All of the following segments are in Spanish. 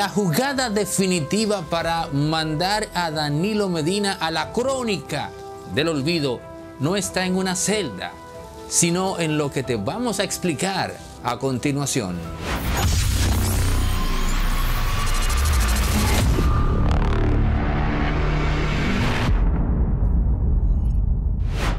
la jugada definitiva para mandar a Danilo Medina a la crónica del olvido no está en una celda, sino en lo que te vamos a explicar a continuación.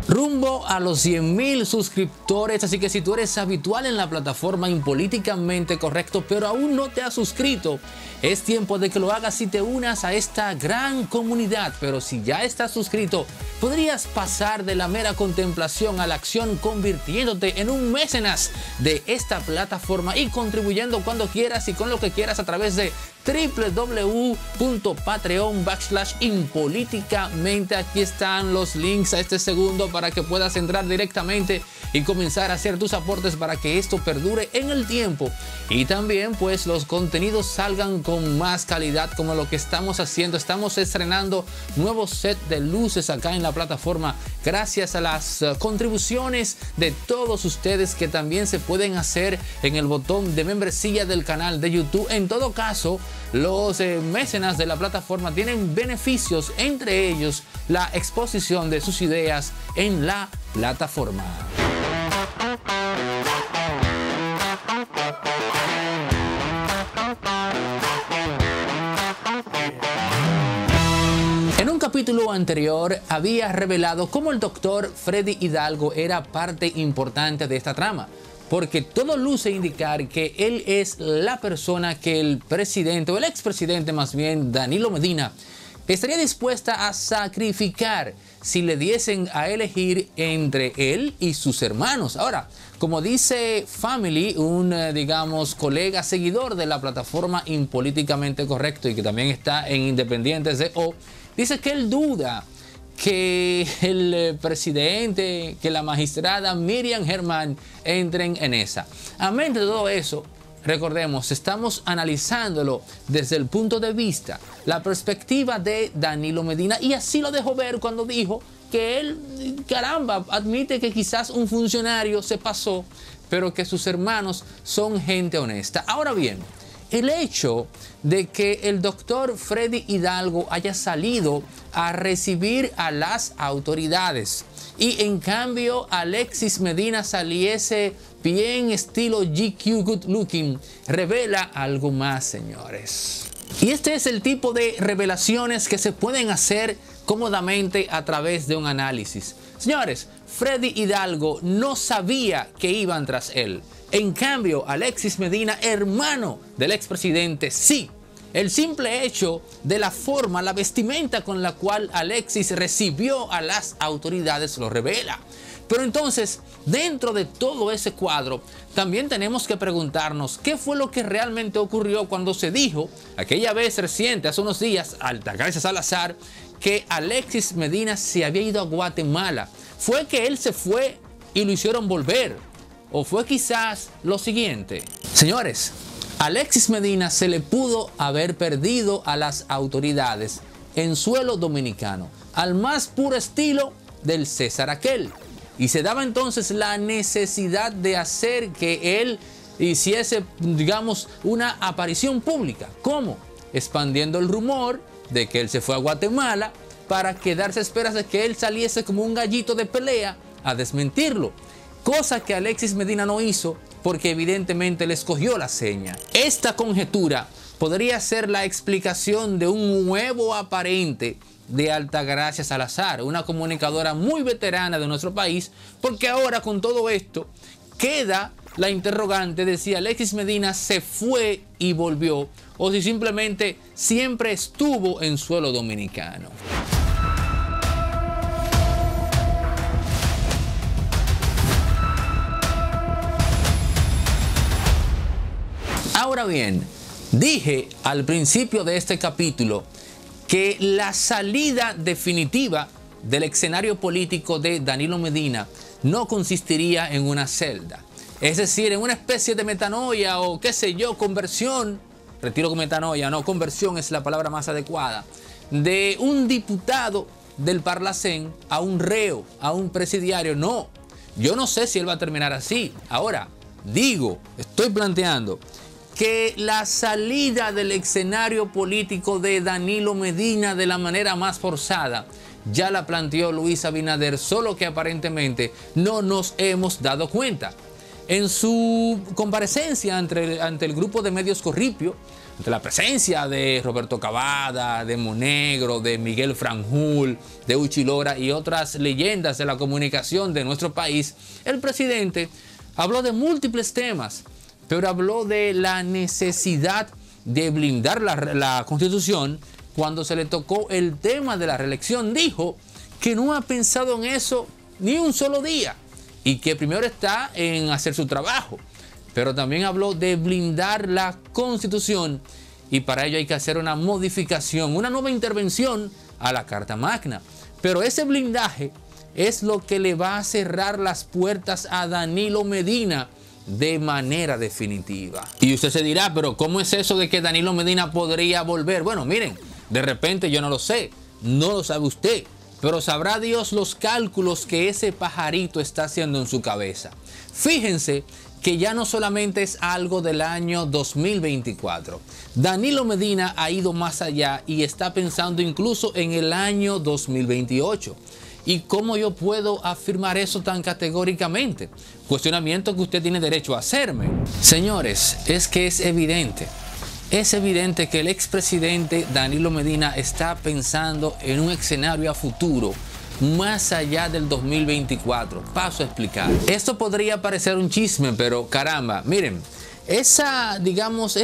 Rumbo a los 100,000 suscriptores, así que si tú eres habitual en la plataforma Impolíticamente Correcto, pero aún no te has suscrito, es tiempo de que lo hagas y te unas a esta gran comunidad. Pero si ya estás suscrito, podrías pasar de la mera contemplación a la acción, convirtiéndote en un mecenas de esta plataforma y contribuyendo cuando quieras y con lo que quieras a través de www.patreon.com/impolíticamente. Aquí están los links a este segundo para que puedas entrar directamente y comenzar a hacer tus aportes para que esto perdure en el tiempo y también pues los contenidos salgan con más calidad, como lo que estamos haciendo. Estamos estrenando nuevo set de luces acá en la plataforma gracias a las contribuciones de todos ustedes, que también se pueden hacer en el botón de membresía del canal de YouTube. En todo caso, los mecenas de la plataforma tienen beneficios, entre ellos la exposición de sus ideas en la plataforma. En un capítulo anterior había revelado cómo el doctor Freddy Hidalgo era parte importante de esta trama, porque todo luce indicar que él es la persona que el presidente, o el expresidente más bien, Danilo Medina, estaría dispuesta a sacrificar si le diesen a elegir entre él y sus hermanos. Ahora, como dice Family, un colega seguidor de la plataforma Impolíticamente Correcto y que también está en Independientes de O, dice que él duda que el presidente, que la magistrada Miriam Germán entren en esa. Amén de todo eso, recordemos, estamos analizándolo desde el punto de vista, la perspectiva de Danilo Medina, y así lo dejó ver cuando dijo que él, caramba, admite que quizás un funcionario se pasó, pero que sus hermanos son gente honesta. Ahora bien, el hecho de que el doctor Freddy Hidalgo haya salido a recibir a las autoridades y en cambio Alexis Medina saliese bien estilo GQ good looking, revela algo más, señores. Y este es el tipo de revelaciones que se pueden hacer cómodamente a través de un análisis. Señores, Freddy Hidalgo no sabía que iban tras él. En cambio, Alexis Medina, hermano del expresidente, sí. El simple hecho de la forma, la vestimenta con la cual Alexis recibió a las autoridades lo revela. Pero entonces, dentro de todo ese cuadro, también tenemos que preguntarnos qué fue lo que realmente ocurrió cuando se dijo, aquella vez reciente, hace unos días, Altagracia Salazar, que Alexis Medina se había ido a Guatemala. ¿Fue que él se fue y lo hicieron volver? ¿O fue quizás lo siguiente? Señores, Alexis Medina se le pudo haber perdido a las autoridades en suelo dominicano, al más puro estilo del César aquel. Y se daba entonces la necesidad de hacer que él hiciese, una aparición pública. ¿Cómo? Expandiendo el rumor de que él se fue a Guatemala para quedarse a esperas de que él saliese como un gallito de pelea a desmentirlo. Cosa que Alexis Medina no hizo, porque evidentemente le escogió la seña. Esta conjetura podría ser la explicación de un nuevo aparente de Altagracia Salazar, una comunicadora muy veterana de nuestro país, porque ahora con todo esto queda la interrogante de si Alexis Medina se fue y volvió, o si simplemente siempre estuvo en suelo dominicano. Ahora bien, dije al principio de este capítulo que la salida definitiva del escenario político de Danilo Medina no consistiría en una celda, es decir, en una especie de metanoia o conversión, retiro con metanoia, no, conversión es la palabra más adecuada, de un diputado del Parlacén a un reo, a un presidiario. No, yo no sé si él va a terminar así. Ahora, estoy planteando que la salida del escenario político de Danilo Medina de la manera más forzada ya la planteó Luis Abinader, solo que aparentemente no nos hemos dado cuenta. En su comparecencia ante el Grupo de Medios Corripio, ante la presencia de Roberto Cavada, de Monegro, de Miguel Franjul, de Uchilora y otras leyendas de la comunicación de nuestro país, el presidente habló de múltiples temas, pero habló de la necesidad de blindar la Constitución. Cuando se le tocó el tema de la reelección, dijo que no ha pensado en eso ni un solo día y que primero está en hacer su trabajo. Pero también habló de blindar la Constitución y para ello hay que hacer una modificación, una nueva intervención a la Carta Magna. Pero ese blindaje es lo que le va a cerrar las puertas a Danilo Medina de manera definitiva. Y usted se dirá, pero ¿cómo es eso de que Danilo Medina podría volver? Bueno, miren, de repente yo no lo sé, no lo sabe usted, pero sabrá Dios los cálculos que ese pajarito está haciendo en su cabeza. Fíjense que ya no solamente es algo del año 2024. Danilo Medina ha ido más allá y está pensando incluso en el año 2028. ¿Y cómo yo puedo afirmar eso tan categóricamente? Cuestionamiento que usted tiene derecho a hacerme. Señores, es que es evidente que el expresidente Danilo Medina está pensando en un escenario a futuro, más allá del 2024. Paso a explicar. Esto podría parecer un chisme, pero caramba, miren, esa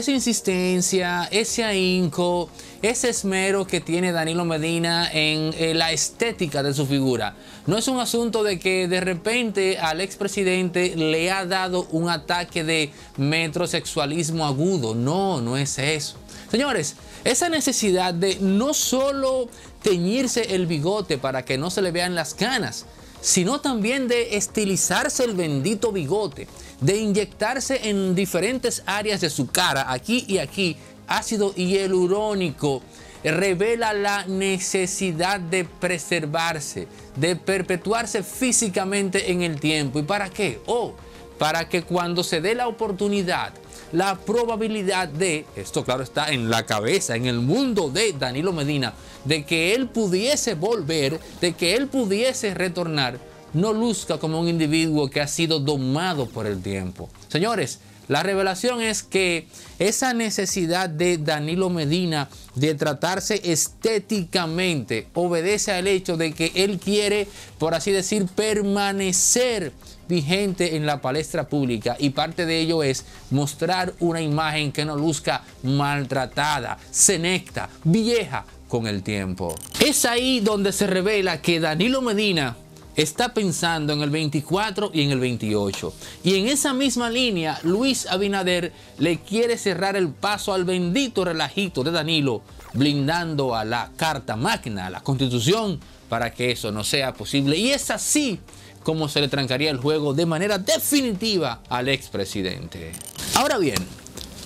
insistencia, ese ahínco, ese esmero que tiene Danilo Medina en la estética de su figura, no es un asunto de que de repente al expresidente le ha dado un ataque de metrosexualismo agudo. No, no es eso. Señores, esa necesidad de no solo teñirse el bigote para que no se le vean las canas, sino también de estilizarse el bendito bigote, de inyectarse en diferentes áreas de su cara, aquí y aquí, ácido hialurónico, revela la necesidad de preservarse, de perpetuarse físicamente en el tiempo. ¿Y para qué? Oh, para que cuando se dé la oportunidad, la probabilidad de, esto claro está en la cabeza, en el mundo de Danilo Medina, de que él pudiese volver, de que él pudiese retornar, no luzca como un individuo que ha sido domado por el tiempo. Señores, la revelación es que esa necesidad de Danilo Medina de tratarse estéticamente obedece al hecho de que él quiere, por así decir, permanecer vigente en la palestra pública, y parte de ello es mostrar una imagen que no luzca maltratada, senecta, vieja con el tiempo. Es ahí donde se revela que Danilo Medina está pensando en el 24 y en el 28. Y en esa misma línea, Luis Abinader le quiere cerrar el paso al bendito relajito de Danilo, blindando a la Carta Magna, a la Constitución, para que eso no sea posible. Y es así como se le trancaría el juego de manera definitiva al expresidente. Ahora bien,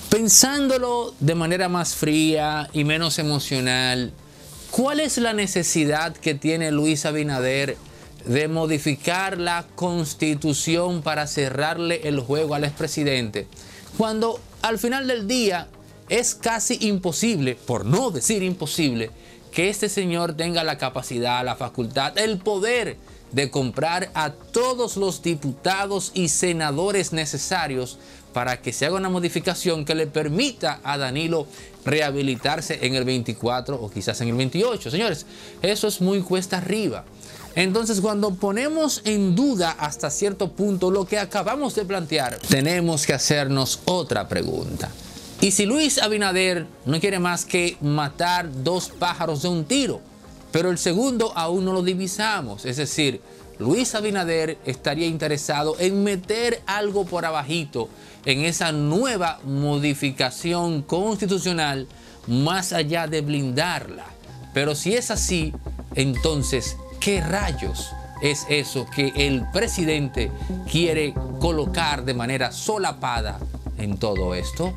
pensándolo de manera más fría y menos emocional, ¿cuál es la necesidad que tiene Luis Abinader de modificar la Constitución para cerrarle el juego al expresidente, cuando al final del día es casi imposible, por no decir imposible, que este señor tenga la capacidad, la facultad, el poder de comprar a todos los diputados y senadores necesarios para que se haga una modificación que le permita a Danilo rehabilitarse en el 24 o quizás en el 28? Señores, eso es muy cuesta arriba. Entonces, cuando ponemos en duda hasta cierto punto lo que acabamos de plantear, tenemos que hacernos otra pregunta. ¿Y si Luis Abinader no quiere más que matar dos pájaros de un tiro? Pero el segundo aún no lo divisamos. Es decir, Luis Abinader estaría interesado en meter algo por abajito en esa nueva modificación constitucional, más allá de blindarla. Pero si es así, entonces, ¿qué rayos es eso que el presidente quiere colocar de manera solapada en todo esto?